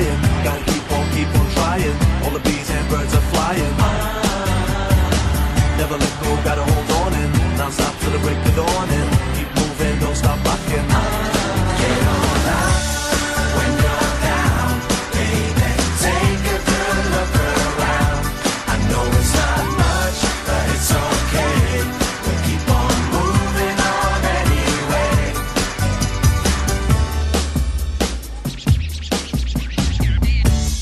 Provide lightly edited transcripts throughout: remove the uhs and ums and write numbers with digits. lying. Gotta keep on trying. All the bees and birds are flying. Never let go, gotta hold on in. Now stop till the break of dawn in. Keep moving, don't stop rocking. Get on out when you're down, baby. Take a good look around. I know it's not much, but it's okay. We'll keep on moving on anyway.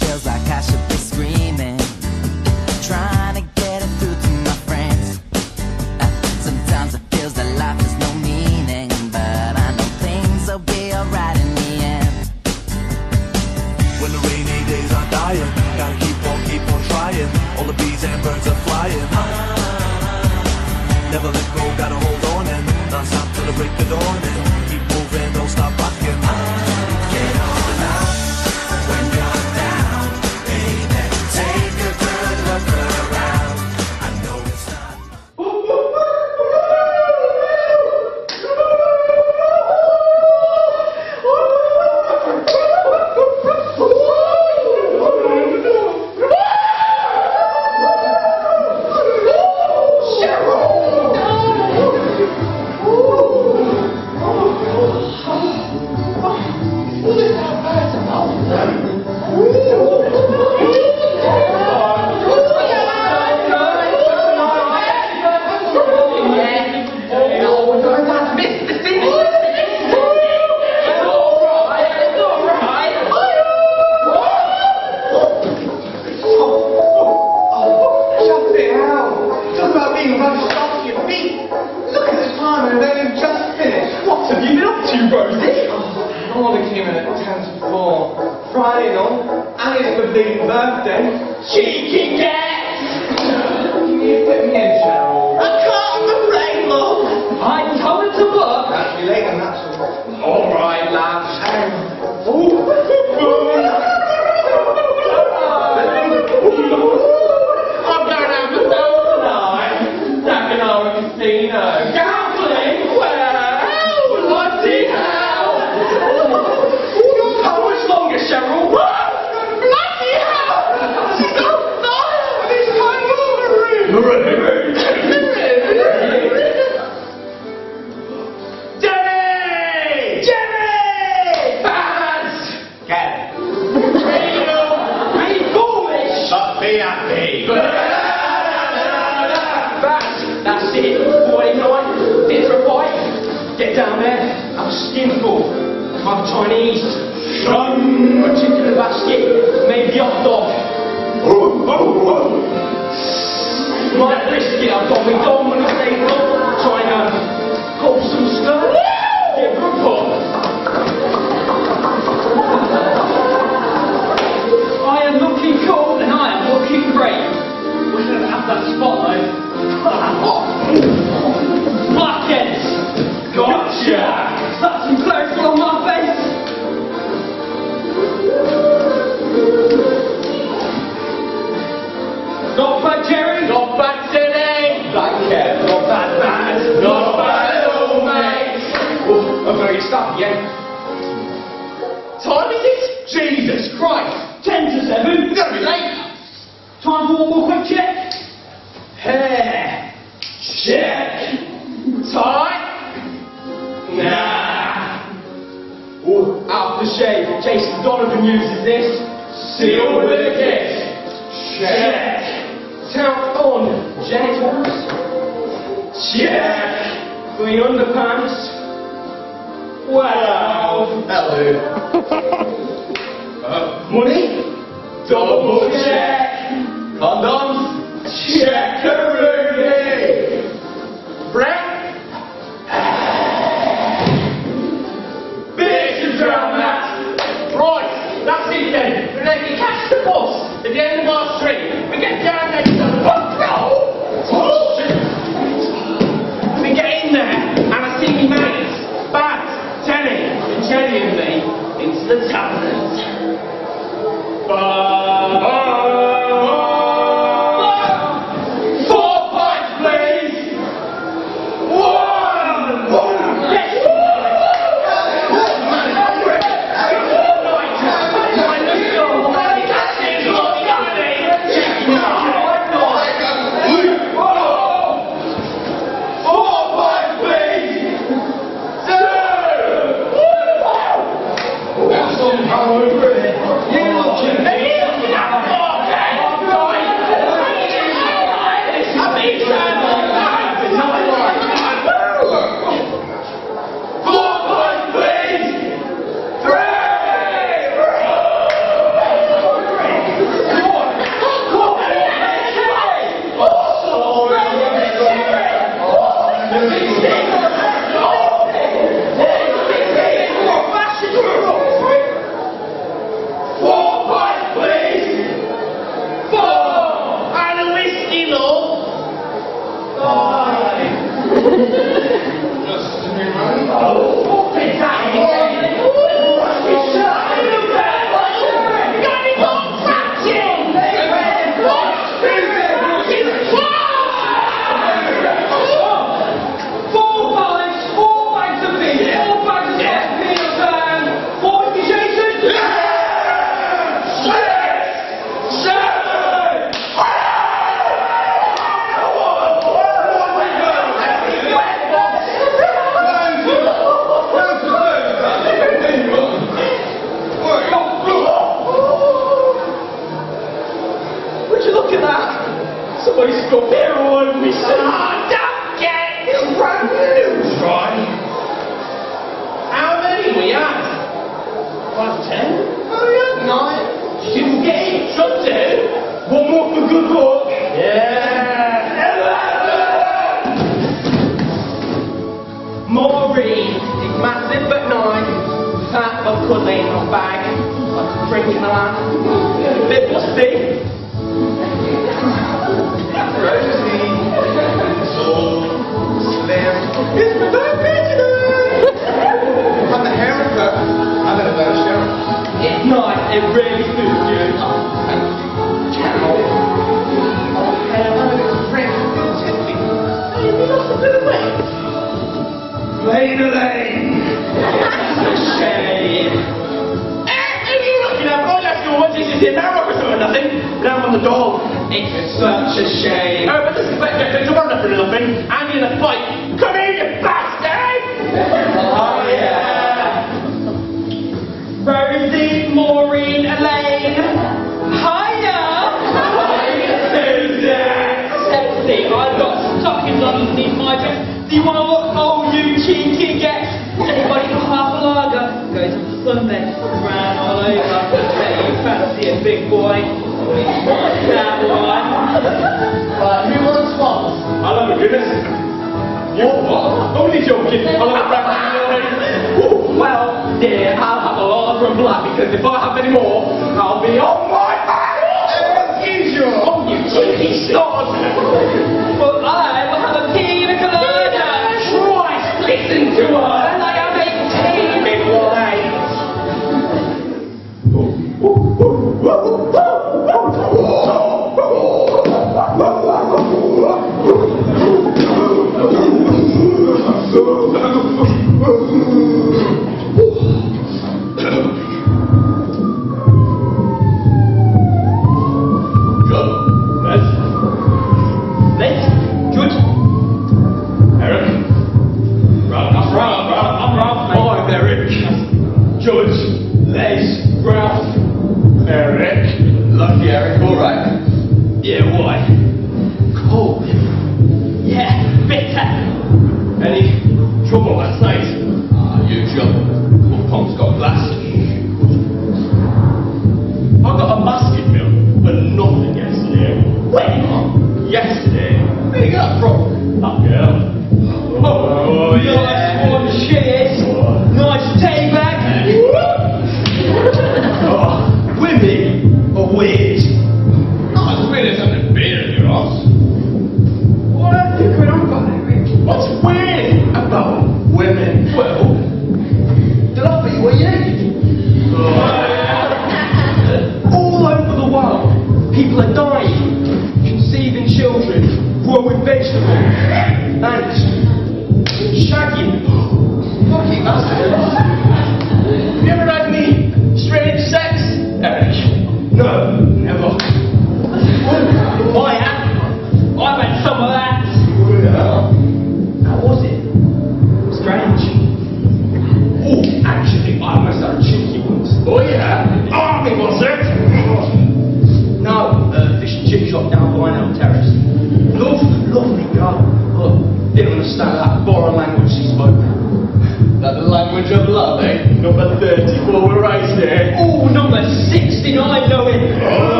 Feels like I should be screaming, trying to get it through to my friends. Sometimes it feels that life has no meaning, but I know things will be alright in the end. When the rainy days are dying, gotta keep on trying. All the bees and birds are flying. Never let go, gotta hold on and not stop till the break of dawn and keep moving, don't stop rocking. Get on out when you're down, baby. Take a good look around. I know it's not Questo però è mi ah, don't get it wrong. News, right? How many we have? 5, 10? Oh, yeah, 9. You can get it, shut down. One more for good luck. Yeah. 11! Maureen is massive but nine. Fat but cuddly in her bag. Like a drink in the land. A bit busty. It's my birthday today! I'm a haircut. I've had a better show. It's nice, it really suits you. Thank you. Oh, hell, I'm a little friend. Hey, we lost a bit of weight. Lane Elaine! That's a shame. If you're looking at my last door, what did you see? Now I'm doing nothing. Now I'm on the door. It's such a shame. Oh, but this is better. You're on nothing, nothing. I'm in a fight. Do you want to look old, you cheeky get? Anybody for half a lager? Goes on Sunday, round all over. Bet you fancy a big boy. That one. Right, who wants what? I'll have a goodness. You're what? Only joking. I'll have a wrap. Well, dear, I'll have a lot from black because if I have any more, I'll be on my back. As usual. Oh, you cheeky stars. Well, I will have a pee. Listen to us! And I am a team! It will hate!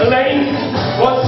Elaine, what's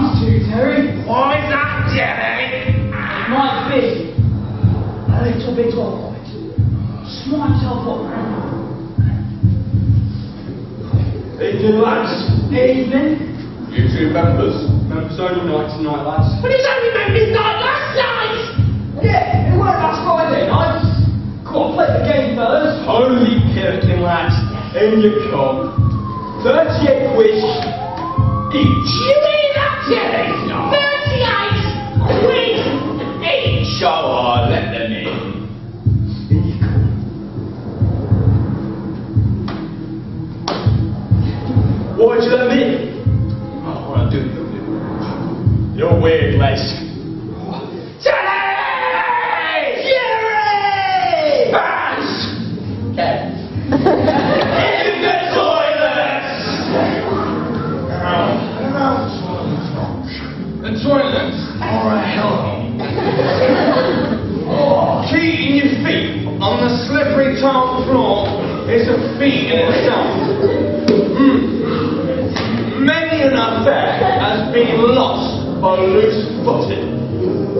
not to, Terry. Why not, Jerry? It might be a little bit all right. Smart up on that. Evening, lads. Evening. You two members only night tonight, lads. But it's only made midnight last night! Yeah, it weren't last Friday night. Come on, play the game first. Holy Kirkin, lads. In you come. 38 quid each. You mean that, Jerry? No. 38 quid each. Oh, I let them in. In you come. Why'd you let them in? You're weird, Les. Jerry! Jerry! Pants! Okay. In the toilets! The toilets are a hell. Keating your feet on the slippery tiled floor is a feat in itself. Many an affair has been lost by a loose footed.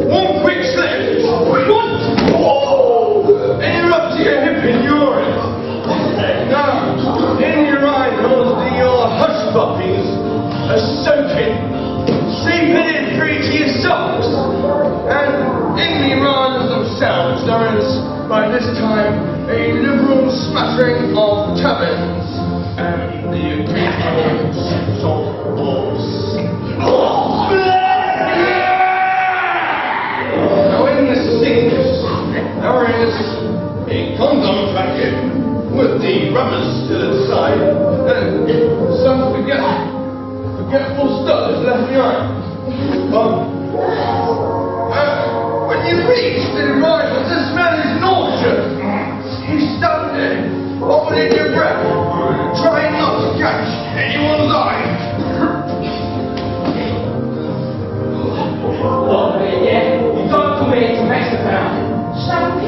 One quick slip. One. Oh! Interrupt your hip in urine. Now, in your eye holes, your hush puppies are soaking, seeping in through to your socks. And in the rhinos themselves, there is, by this time, a liberal smattering of taverns and the occasional salt balls. A condom packet with the rubbers to the side, and some forgetful stuff is left behind. When you reach the arrival, the smell is nauseous. You stand there, holding your breath, trying not to catch anyone's eye. What? Yeah, you can't come here to mess about. Sad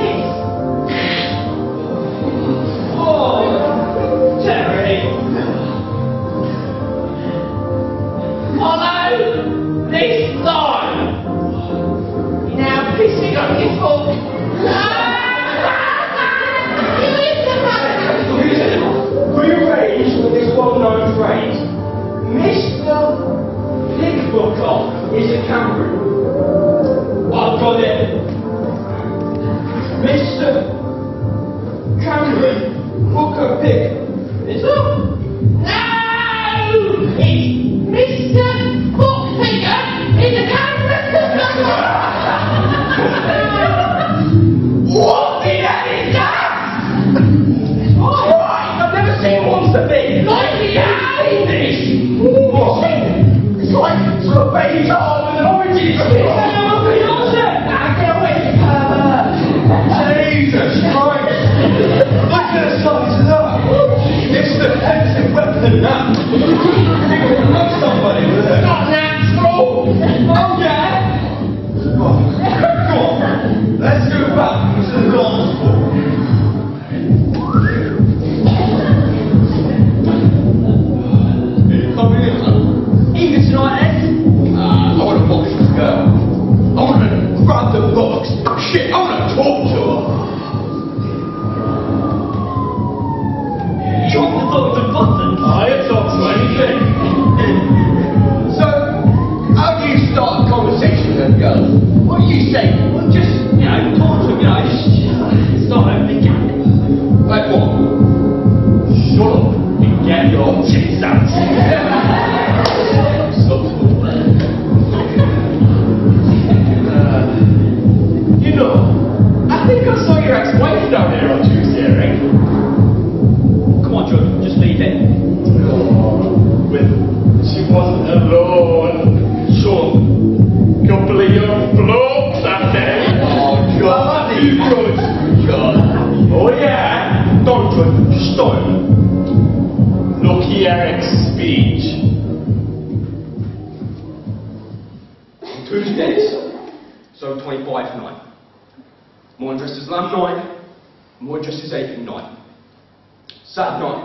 night.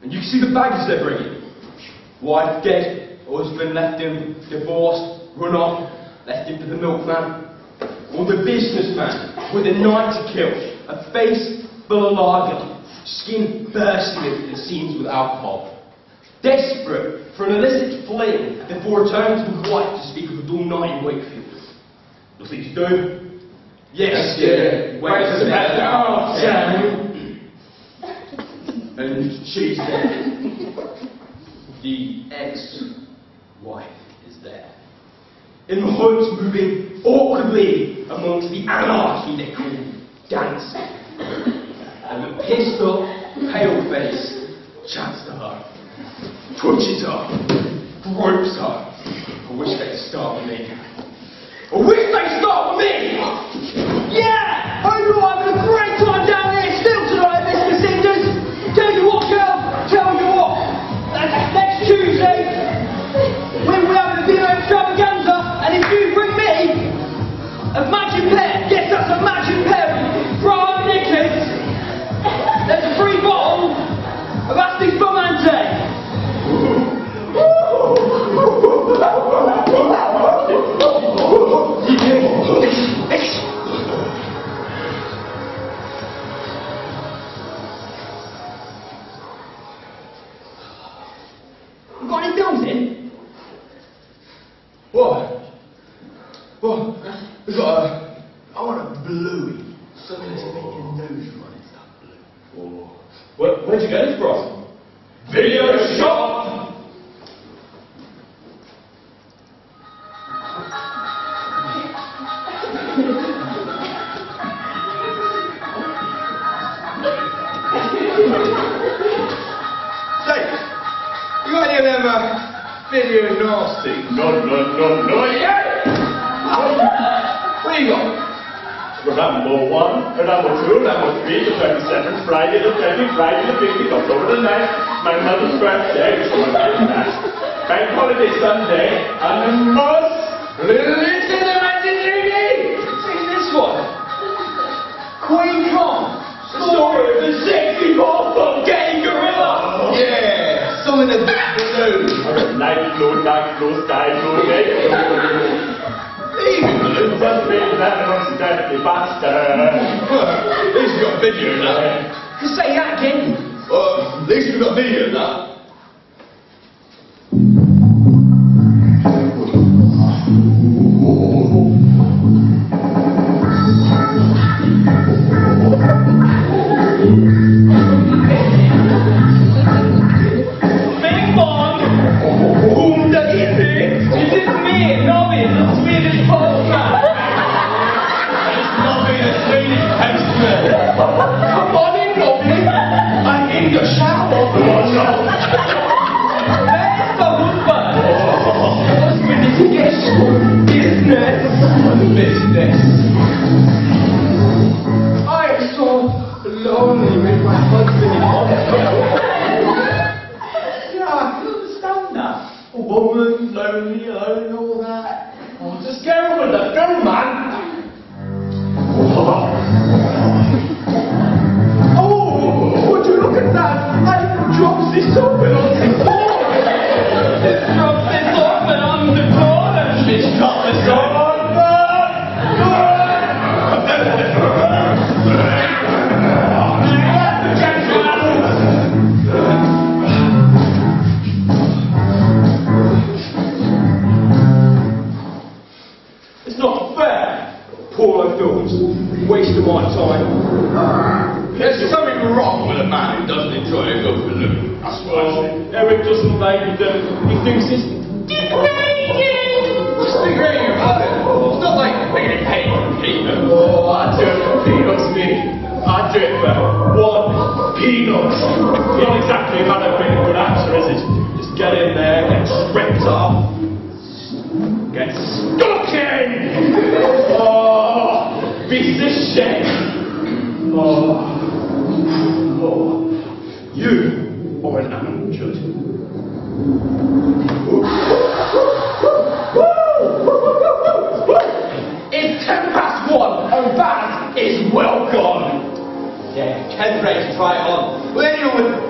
And you can see the bags they're bringing. Why, dead, Husband left him, divorced, run off, left him for the milkman. Or the businessman with a night to kill, a face full of lager, skin bursting at the seams with alcohol. Desperate for an illicit fling before returning to the wife to speak of a dull night in Wakefield. Nothing to do? Yes, dear. Wait a minute. Oh, Sam. And she's there. The ex-wife is there. In the hoods moving awkwardly amongst the anarchy they call dancing. And the pissed up, pale face chats to her, touches her, gropes her. I wish they'd start with me. I wish they'd start with me! Yeah! I know I'm having a great time down there still tonight, Mr. Sanders! Tell you what, girl, tell you what! Next Tuesday, when we're having a dinner extravaganza, and if you bring me a matching pair, yes, that's a matching pair of bra necklace, there's a free bottle of Asti Spumante. Where'd you get it from? Video shop! Say, you got any of them video nasty? No, yeah! What do you got? Rambo 1, Rambo 2, Rambo 3, the 27th, Friday the 10th, Friday the 15th, October the 9th, my mother's birthday, so my birthday, bank holiday Sunday, and the most religious TV! See this one? Queen Kong, the story of the sexy hot gay gorilla! Yeah, song in the back blue! Night blue, dark blue, sky blue, gay blue. Just made that most dirty bastard. At least we got video now. Say that again. At least we got video now.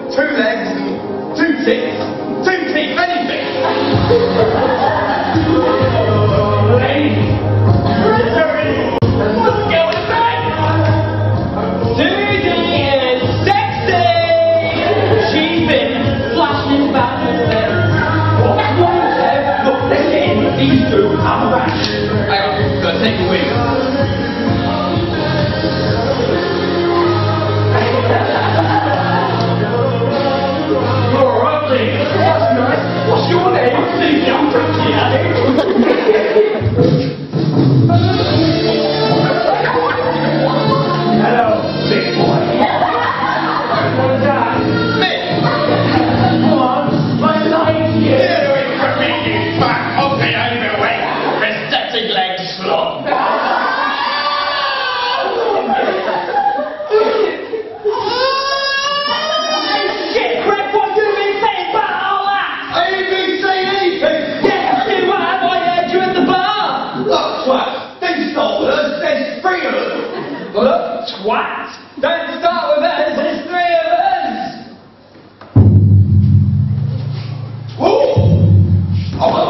Two legs, two teeth, anything! these two on the back. I'm going to take a wing. What's your name? See, I'm pretty Hello, big boy. Come on, my life here. Get away from me, you fuck. Okay, I'm away. Prosthetic leg slot. What? Don't start with us, there's three of us! Ooh! Oh!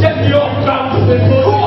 Step your ground,